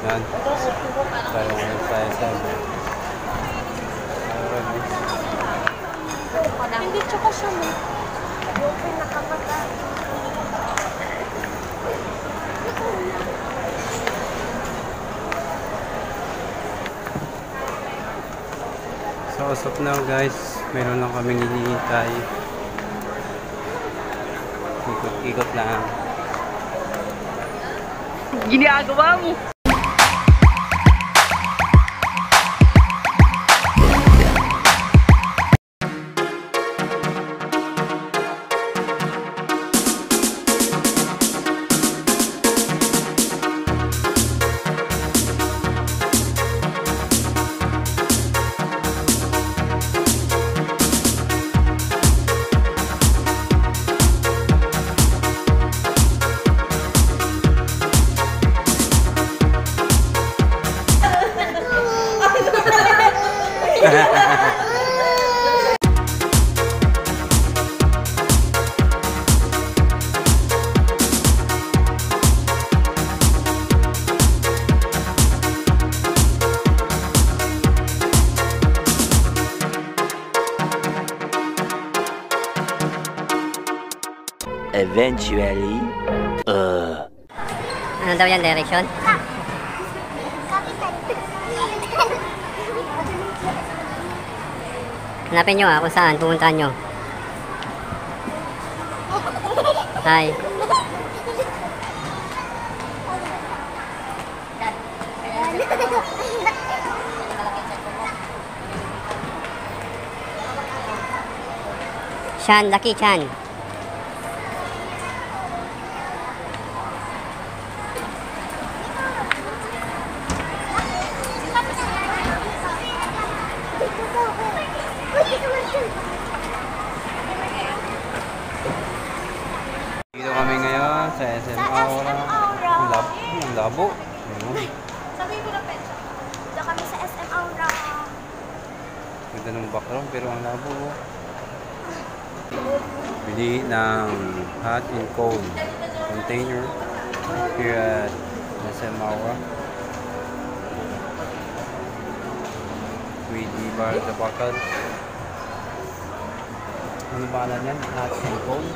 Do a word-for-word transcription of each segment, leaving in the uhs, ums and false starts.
Yan. Tayo ngayon sa S M. Hindi tsaka siya mo. Yung nakapata. So, usap na guys. Meron lang kaming hinihintay. Ikot-ikot lang. Ginagawa mo! Eventually, uh... Ano daw yan, direction? Hanapin nyo ha, kung saan, pumuntaan nyo. Hi. Chan, Lucky Chan. Dito kami ngayon sa S M Aura. Ang labo. Sabihin ko na pecha. Dito kami sa S M Aura. Ganda ng background pero ang labo. Bili ng hot and cold container here at S M Aura. With the bar at the bucket. Ano ba alam yan? Hot and cold?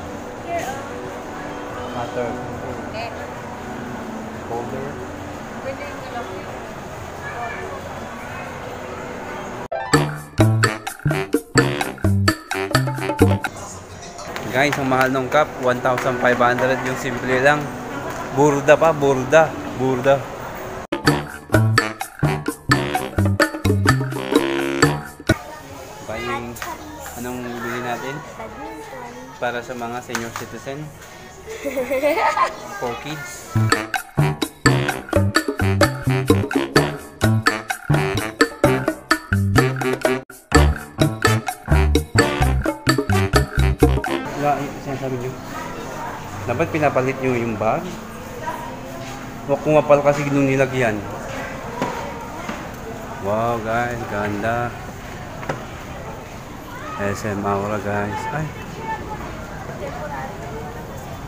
Hotter. Colder. Guys, ang mahal ng cup. one thousand five hundred yung simple lang. Burda pa. Burda. Burda. Anong bili natin? Para sa mga senior citizen? For kids? Wala, sinasabi nyo. Dapat pinapalit nyo yung bag? Huwag kumapal kasi nung nilagyan. Wow guys, ganda. S M Aura guys. Ay.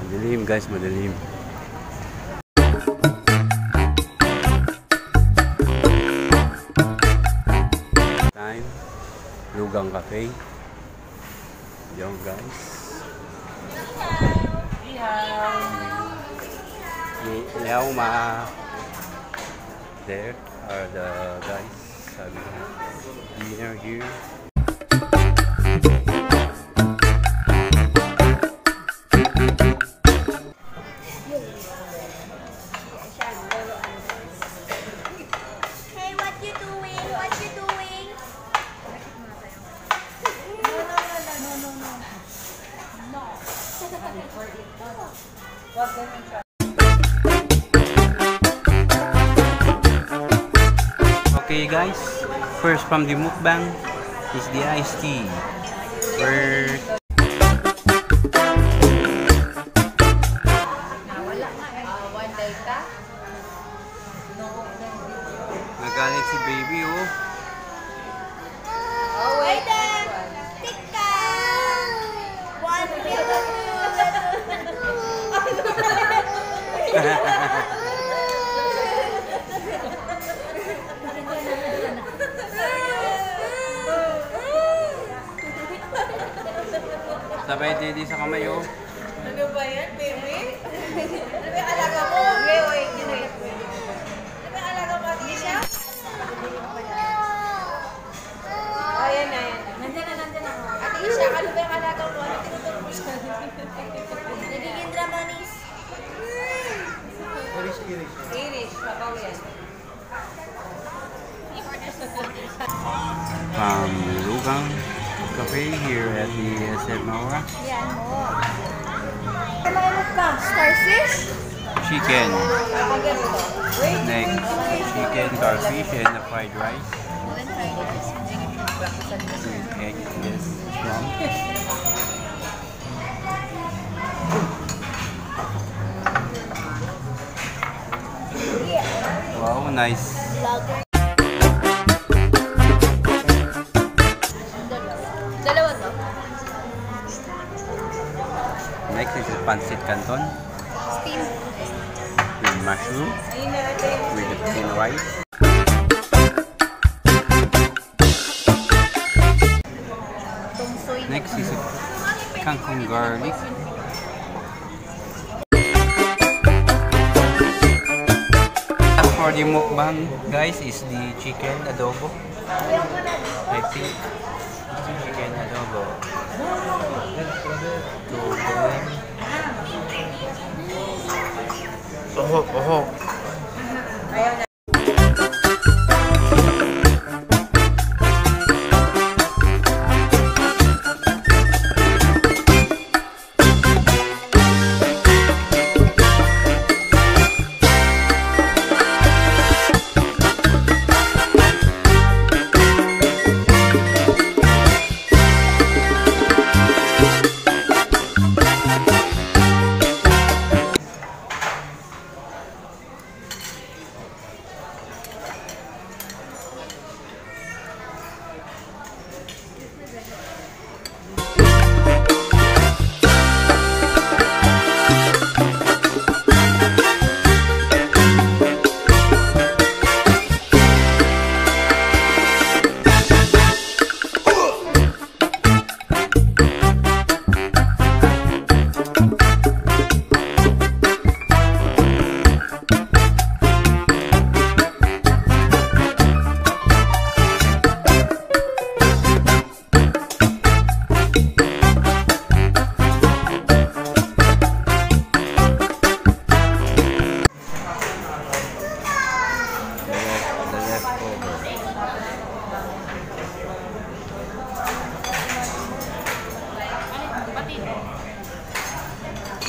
Madilim guys, madilim. Time. Lugang Cafe. Yo guys. Hello ma. There are the guys. Dinner here. Okay guys, first from the mukbang is the iced tea. We're... Nagalit si baby oh. Oh wait then! Tika! One minute! Sabay didi sa kamay oh. Ano ba yan, baby? Ano ba yung alaga mo? Wait, wait, wait. Ano ba yung alaga mo, Tisha? Oh, yan na, yan. Nandiyan na, nandiyan na. Ate Isha, ano ba yung alaga mo? Ano tinuturo mo siya? Nagiging dramanis. Irish, Irish. Irish, papaw yan. Um, Lugang Cafe here at the S M Aura. Yeah. Starfish? Chicken. Neck. Chicken, starfish, and the fried rice. With egg, yes. Shrimp. Wow, nice. Next is the pancit canton. Steam. With mushroom. With the plain rice. Next is the kangkong garlic. For the mukbang, guys, is the chicken adobo. I think chicken adobo. Oho, oho.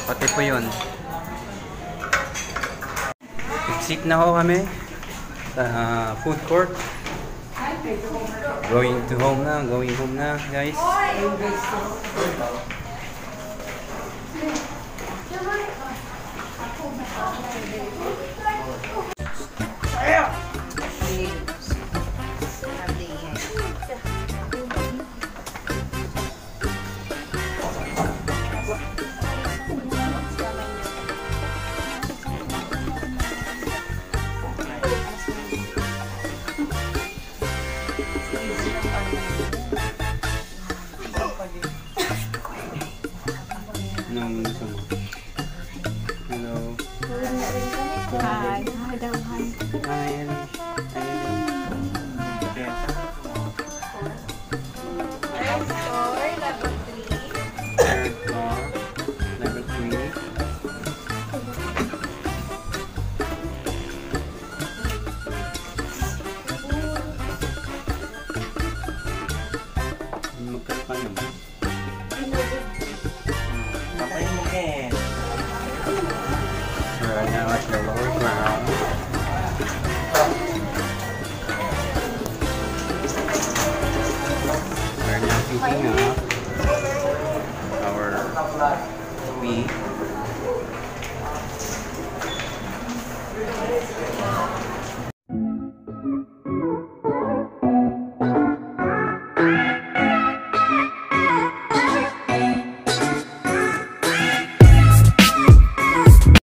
Pati po yun. Exit na ho kami sa uh, food court. Going to home na, going home na, guys. Our meat.